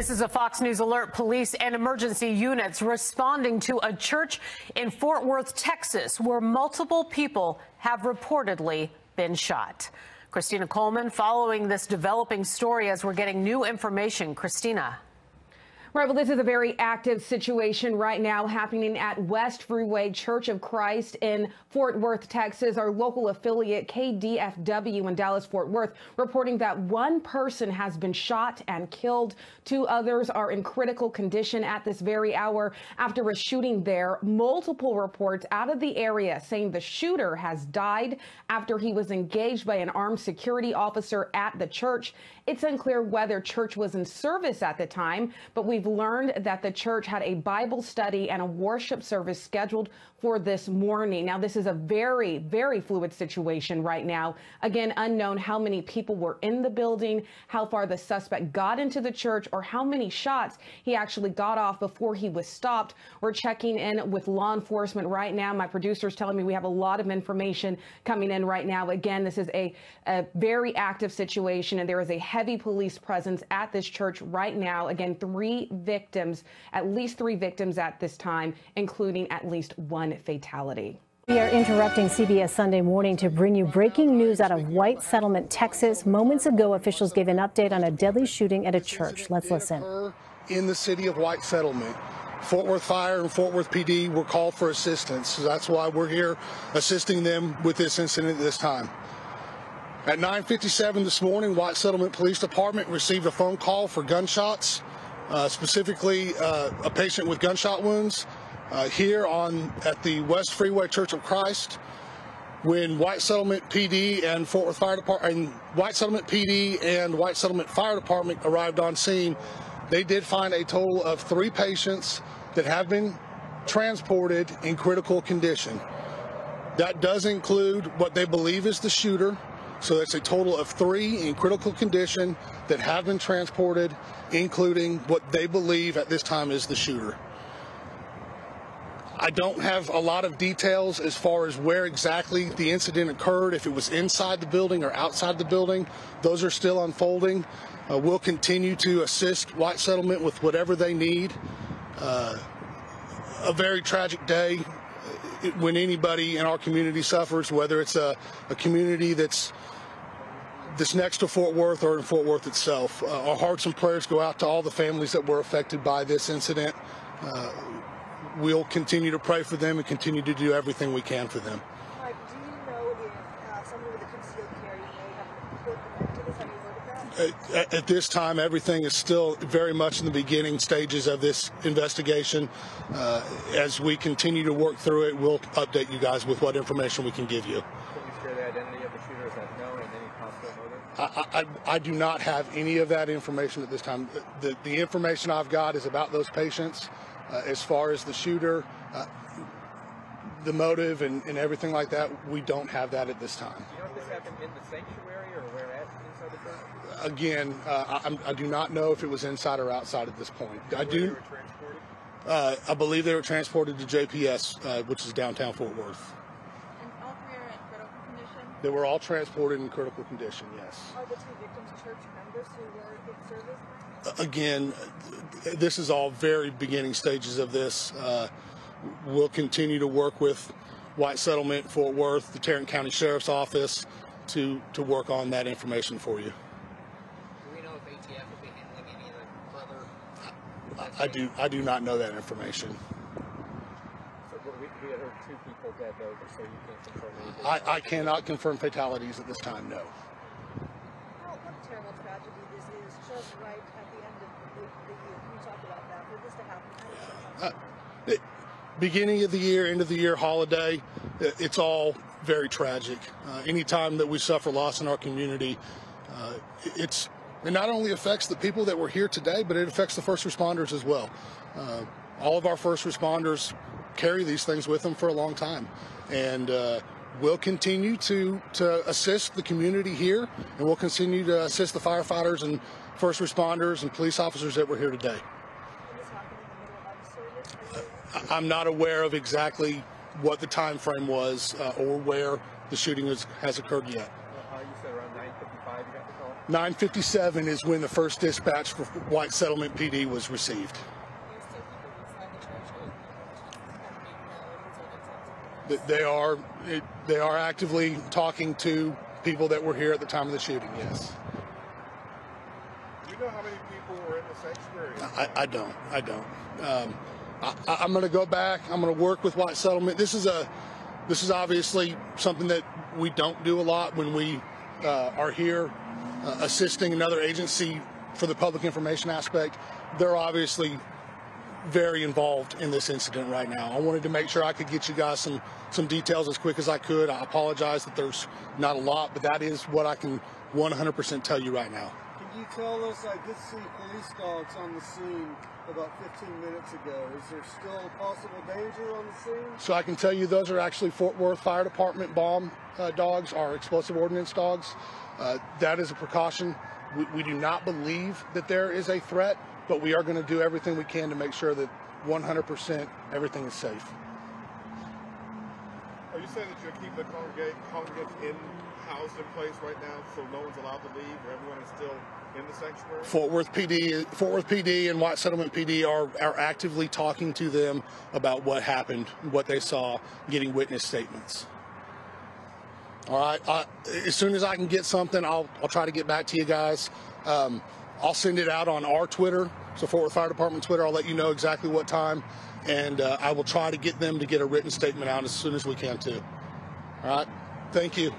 This is a Fox News alert. Police and emergency units responding to a church in Fort Worth, Texas, where multiple people have reportedly been shot. Christina Coleman following this developing story as we're getting new information. Christina. Right, well, this is a very active situation right now happening at West Freeway Church of Christ in Fort Worth, Texas. Our local affiliate, KDFW in Dallas-Fort Worth, reporting that one person has been shot and killed. Two others are in critical condition at this very hour after a shooting there. Multiple reports out of the area saying the shooter has died after he was engaged by an armed security officer at the church. It's unclear whether church was in service at the time, but we've learned that the church had a Bible study and a worship service scheduled for this morning. Now, this is a very, very fluid situation right now. Again, unknown how many people were in the building, how far the suspect got into the church, or how many shots he actually got off before he was stopped. We're checking in with law enforcement right now. My producer's telling me we have a lot of information coming in right now. Again, this is a very active situation, and there is a heavy police presence at this church right now. Again, at least three victims at this time, including at least one fatality. We are interrupting CBS Sunday Morning to bring you breaking news out of White Settlement, Texas. Moments ago, officials gave an update on a deadly shooting at a church. Let's listen. In the city of White Settlement, Fort Worth Fire and Fort Worth PD were called for assistance. So that's why we're here assisting them with this incident at this time. At 9:57 this morning, White Settlement Police Department received a phone call for gunshots. Specifically, a patient with gunshot wounds here at the West Freeway Church of Christ. When White Settlement PD and Fort Worth Fire Department, and White Settlement PD and White Settlement Fire Department arrived on scene, they did find a total of 3 patients that have been transported in critical condition. That does include what they believe is the shooter. So that's a total of 3 in critical condition that have been transported, including what they believe at this time is the shooter. I don't have a lot of details as far as where exactly the incident occurred, if it was inside the building or outside the building. Those are still unfolding. We'll continue to assist White Settlement with whatever they need. A very tragic day when anybody in our community suffers, whether it's a community that's next to Fort Worth or in Fort Worth itself. Our hearts and prayers go out to all the families that were affected by this incident. We'll continue to pray for them and continue to do everything we can for them. Do you know if someone with a concealed carry may have been at this time? Everything is still very much in the beginning stages of this investigation. As we continue to work through it, we'll update you guys with what information we can give you. I do not have any of that information at this time. The information I've got is about those patients. As far as the shooter, the motive and everything like that, we don't have that at this time. Do you know if this happened in the sanctuary or where inside the church? Again, I do not know if it was inside or outside at this point. I believe they were transported to JPS, which is downtown Fort Worth. They were all transported in critical condition, yes. Are the 2 victims church members who were in service? Again, this is all very beginning stages of this. We'll continue to work with White Settlement, Fort Worth, the Tarrant County Sheriff's Office to work on that information for you. Do we know if ATF will be handling any of the further... I do not know that information. We had heard 2 people dead, though, so you can't confirm anything. I cannot confirm fatalities at this time, no. Oh, what a terrible tragedy this is, just right at the end of the year. Can you talk about that? For this to happen? Beginning of the year, end of the year holiday, it's all very tragic. Any time that we suffer loss in our community, it not only affects the people that were here today, but it affects the first responders as well. All of our first responders carry these things with them for a long time, and we'll continue to assist the community here, and we'll continue to assist the firefighters and first responders and police officers that were here today. I'm not aware of exactly what the time frame was or where the shooting has occurred yet. You said around 9:55 you got the call? 9:57 is when the first dispatch for White Settlement PD was received. They are actively talking to people that were here at the time of the shooting, yes. Do you know how many people were in this experience? I don't. I'm going to go back. I'm going to work with White Settlement. This is obviously something that we don't do a lot when we are here assisting another agency for the public information aspect. They're obviously very involved in this incident right now. I wanted to make sure I could get you guys some details as quick as I could. I apologize that there's not a lot, but that is what I can 100% tell you right now. Can you tell us, I did see police dogs on the scene about 15 minutes ago. Is there still possible danger on the scene? So I can tell you those are actually Fort Worth Fire Department bomb dogs, or explosive ordnance dogs. That is a precaution. We do not believe that there is a threat, but we are going to do everything we can to make sure that 100% everything is safe. Are you saying that you're keeping the congregants in housed in place right now, so no one's allowed to leave, or everyone is still in the sanctuary? Fort Worth PD, and White Settlement PD are actively talking to them about what happened, what they saw, getting witness statements. All right. As soon as I can get something, I'll try to get back to you guys. I'll send it out on our Twitter, so Fort Worth Fire Department Twitter. I'll let you know exactly what time, and I will try to get them to get a written statement out as soon as we can too. All right, thank you.